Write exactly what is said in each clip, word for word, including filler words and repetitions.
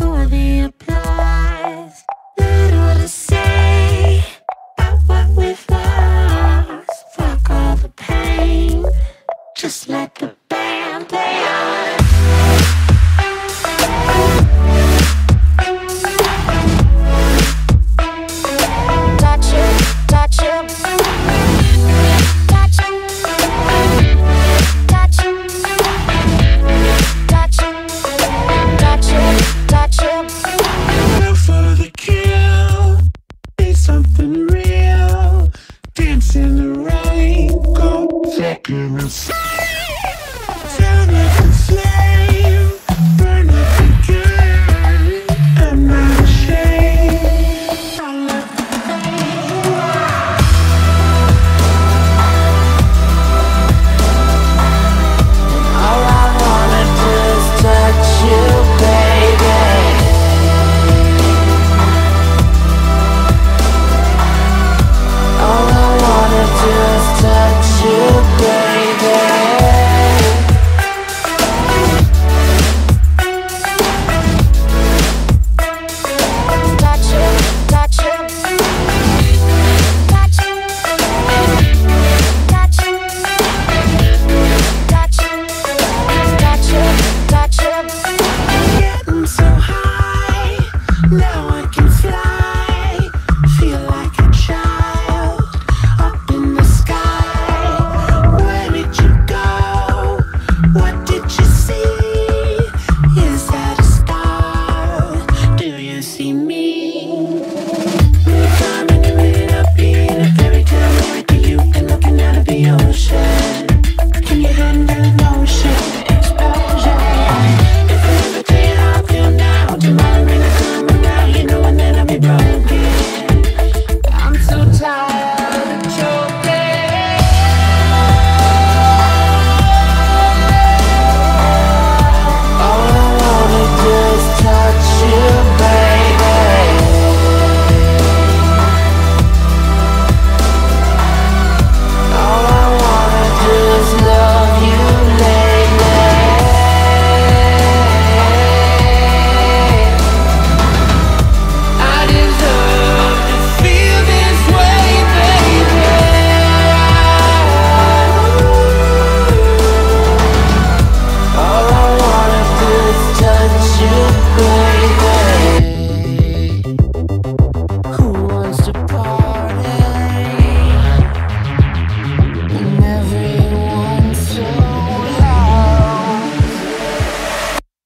for the applause. Little to say about what we've lost. Fuck all the pain, just let the band play on.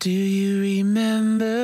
Do you remember?